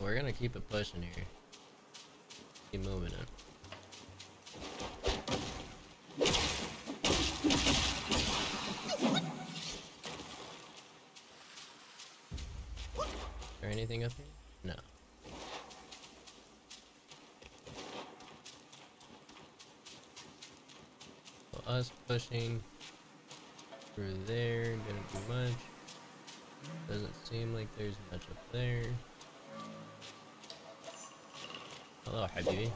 We're gonna keep it pushing here. Keep moving it. Is there anything up here? No. Well, us pushing through there didn't do much. Doesn't seem like there's much up there. Hello, Habibi.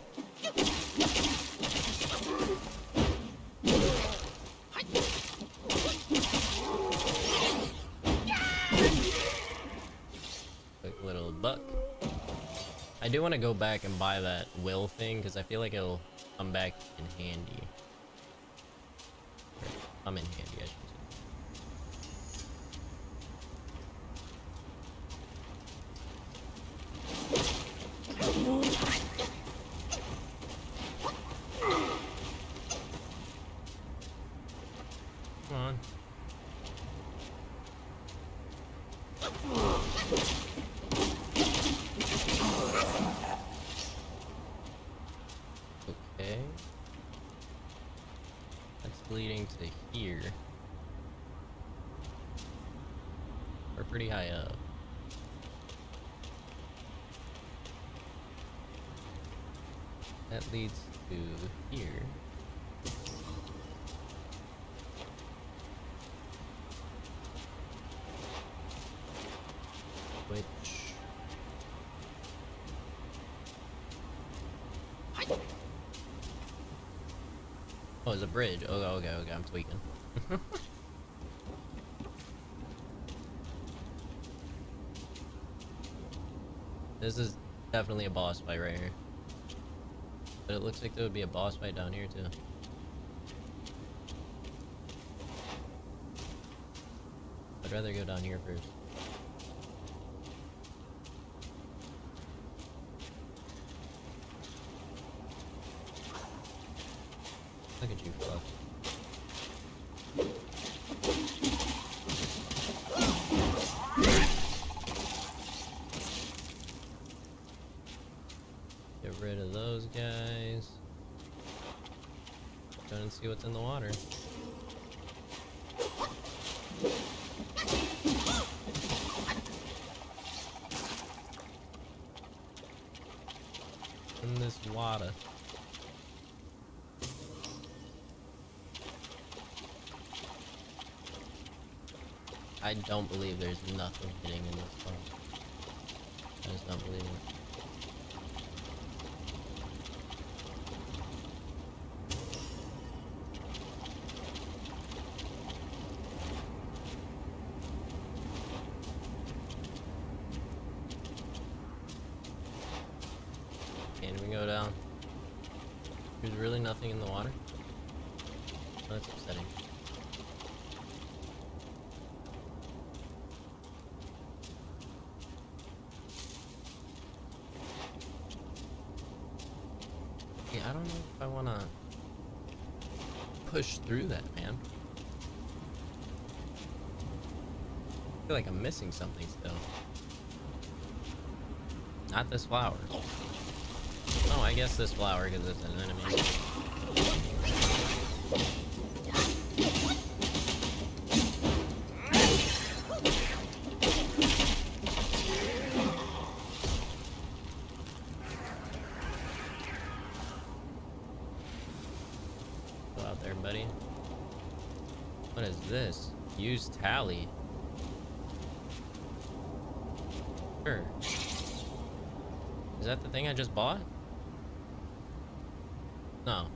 Quick little buck. I do want to go back and buy that will thing because I feel like it'll come back in handy. Or come in handy, I should say. Leads to here. Which... Oh, it's a bridge. Oh, okay, okay, I'm tweaking. This is definitely a boss fight right here. But it looks like there would be a boss fight down here too. I'd rather go down here first. Look at you, fuck. See what's in the water. In this water. I don't believe there's nothing hitting in this phone. I just don't believe it. I don't know if I want to push through that, man. I feel like I'm missing something still. Not this flower. Oh, I guess this flower because it's an enemy. This use tally. Sure. Is that the thing I just bought? No.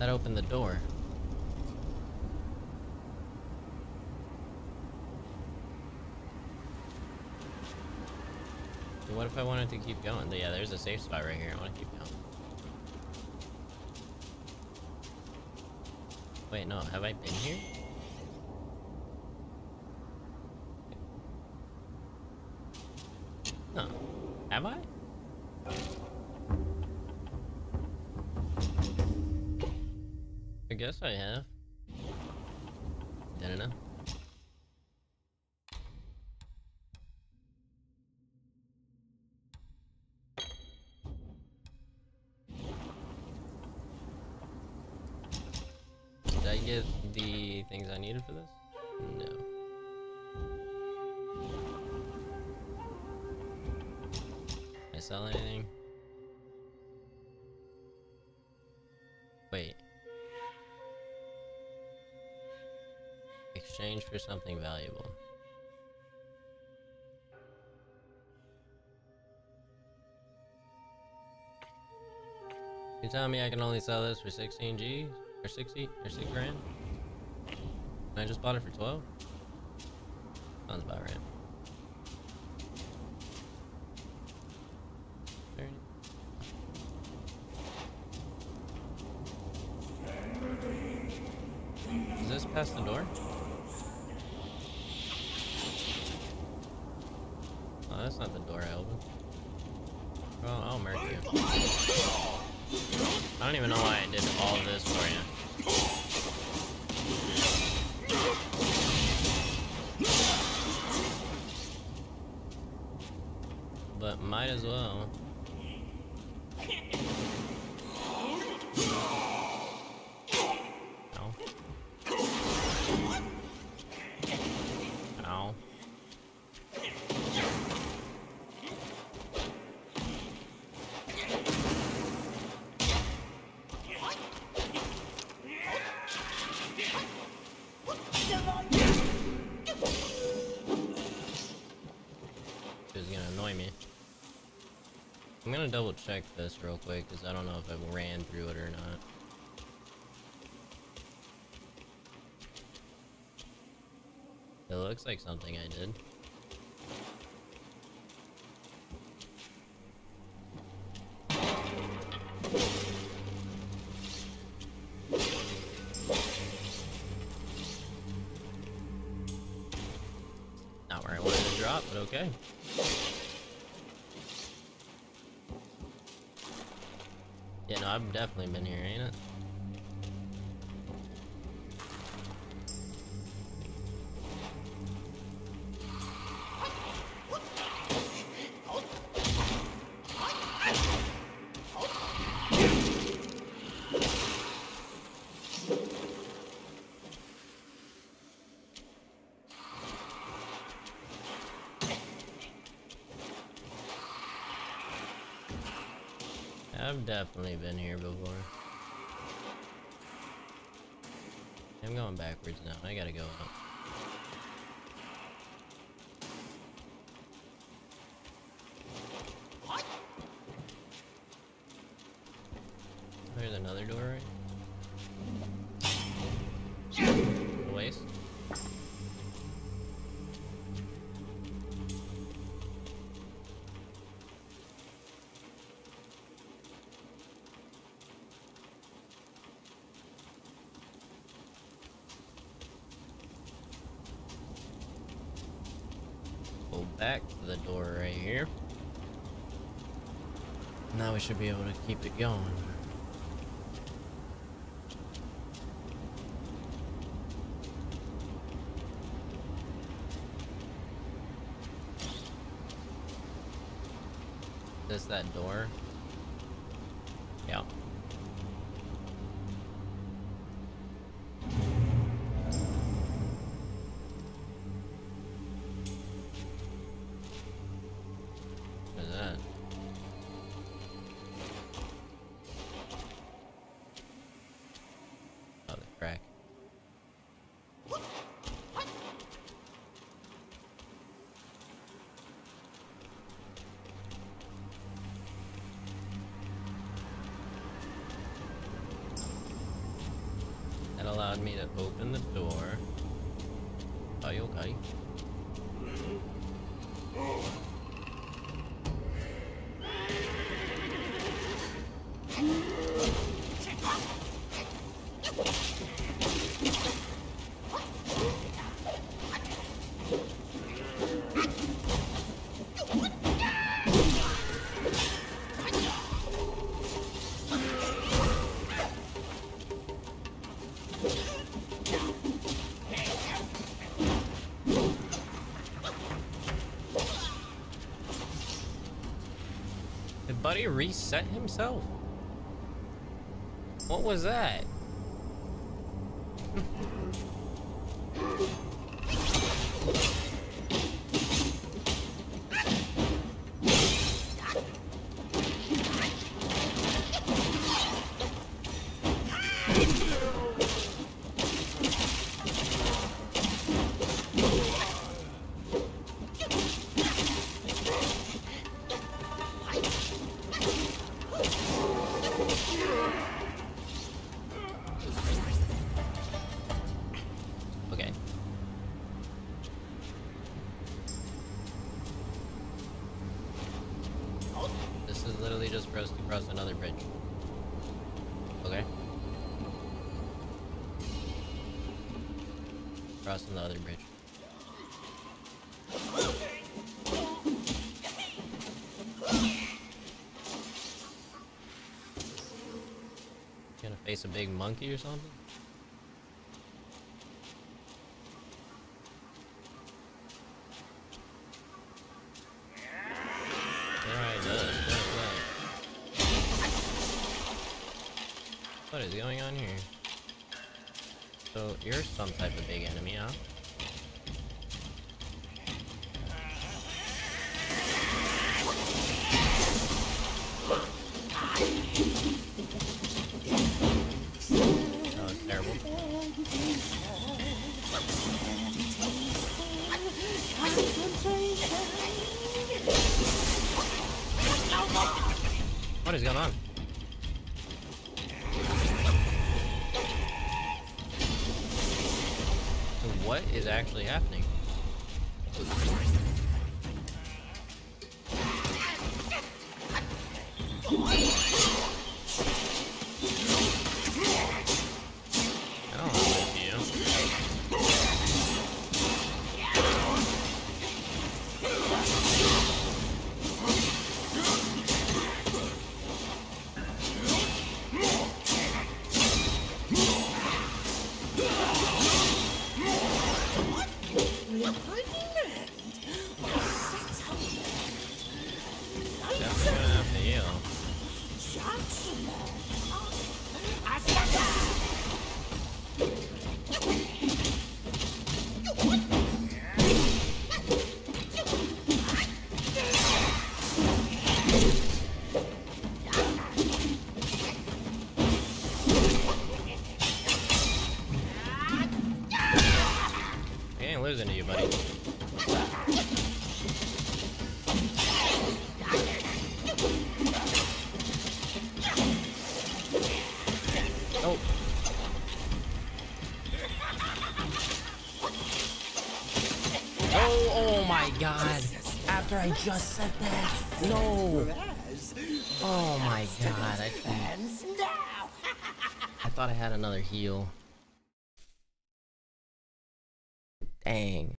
That opened the door. So what if I wanted to keep going? Yeah, there's a safe spot right here. I want to keep going. Wait, no, have I been here? No. Have I? I guess I have. I don't know. I get the things I needed for this? No. Can I sell anything? Wait. Exchange for something valuable. You tell me I can only sell this for 16 G's? Or 60? Or 6 grand? And I just bought it for 12? Sounds about right. Is this past the door? Oh, that's not the door I opened. Oh, I'll murder you. I don't even know why I did all of this for you. But might as well. I'm gonna double check this real quick because I don't know if I ran through it or not. It looks like something I did. Not where I wanted to drop, but okay. Yeah, no, I've definitely been here, ain't it? I've definitely been here before. I'm going backwards now. I gotta go up. What? There's another door, right? Waste. Back to the door right here. Now we should be able to keep it going. Is this that door? Yeah. Allowed me to open the door. Are you okay? Buddy reset himself. What was that? this bridge to cross another bridge. Okay. Crossing the other bridge. Gonna face a big monkey or something? What is going on here? So you're some type of big enemy, huh? That was terrible. What is going on? What is actually happening? I just said that. No. Oh my god. I thought I had another heal. Dang.